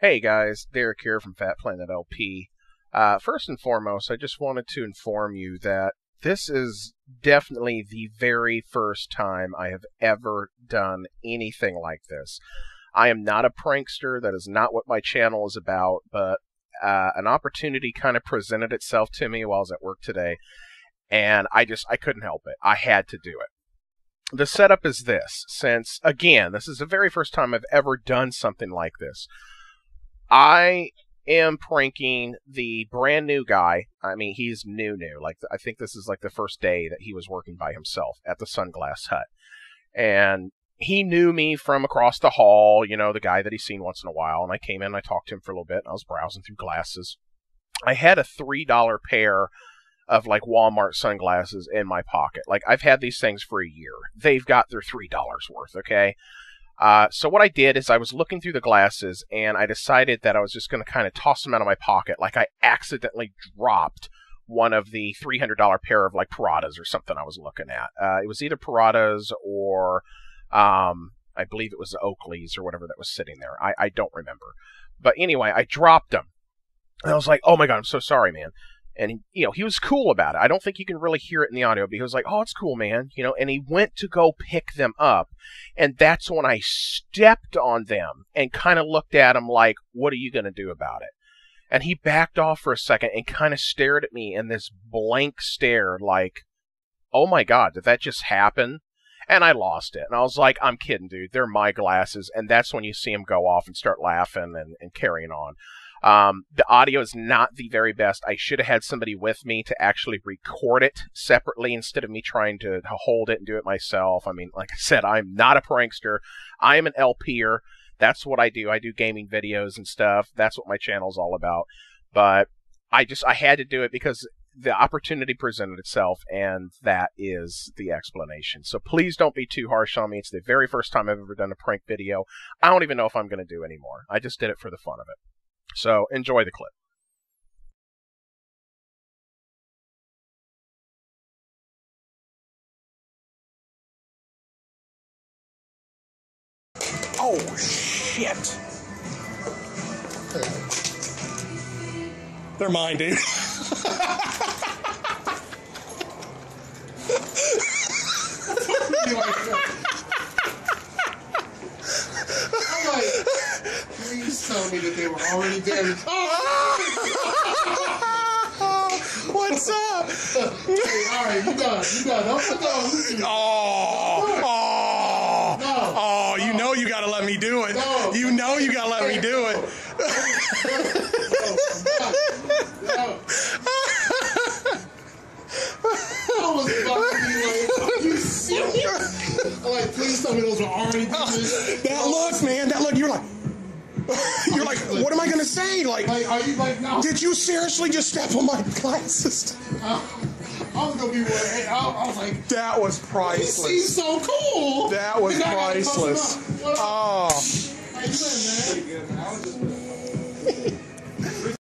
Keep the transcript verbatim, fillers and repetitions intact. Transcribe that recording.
Hey guys, Derek here from Fat Planet L P. Uh, first and foremost, I just wanted to inform you that this is definitely the very first time I have ever done anything like this. I am not a prankster, that is not what my channel is about, but uh, an opportunity kind of presented itself to me while I was at work today, and I just, I couldn't help it. I had to do it. The setup is this, since, again, this is the very first time I've ever done something like this. I am pranking the brand new guy. I mean, he's new, new. Like, I think this is like the first day that he was working by himself at the Sunglass Hut. And he knew me from across the hall, you know, the guy that he's seen once in a while. And I came in and I talked to him for a little bit. And I was browsing through glasses. I had a three dollar pair of, like, Walmart sunglasses in my pocket. Like, I've had these things for a year. They've got their three dollars worth, okay? Uh, so what I did is I was looking through the glasses, and I decided that I was just going to kind of toss them out of my pocket, like I accidentally dropped one of the three hundred dollar pair of, like, Paradas or something I was looking at. Uh, it was either Paradas or um, I believe it was the Oakleys or whatever that was sitting there. I, I don't remember. But anyway, I dropped them. And I was like, oh my God, I'm so sorry, man. And, you know, he was cool about it. I don't think you can really hear it in the audio, but he was like, oh, it's cool, man. You know, and he went to go pick them up. And that's when I stepped on them and kind of looked at him like, what are you going to do about it? And he backed off for a second and kind of stared at me in this blank stare like, oh, my God, did that just happen? And I lost it. And I was like, I'm kidding, dude. They're my glasses. And that's when you see him go off and start laughing and, and carrying on. Um, the audio is not the very best. I should have had somebody with me to actually record it separately instead of me trying to hold it and do it myself. I mean, like I said, I'm not a prankster. I'm an L P er. That's what I do. I do gaming videos and stuff. That's what my channel's all about. But I just, I had to do it because the opportunity presented itself, and that is the explanation. So please don't be too harsh on me. It's the very first time I've ever done a prank video. I don't even know if I'm going to do any more. I just did it for the fun of it. So, enjoy the clip. Oh, shit. They're mine, dude. Tell me that they were already damaged. What's up? Hey, all right, you got it. You got it. I'm gonna go. Oh, oh, no. oh! You no. know you gotta let me do it. No. You know you gotta let me do it. No. No. No. No. I was about to be like, are you serious? I'm like, please tell me those were already damaged. That look, man. That look. You're like. You're like, what am I going to say? Like, like, are you like no. Did you seriously just step on my glasses? Uh, I was going to be worried. I, I was like, that was priceless. He seems so cool. That was priceless. Oh. How you doing, man? Pretty good, man. I was just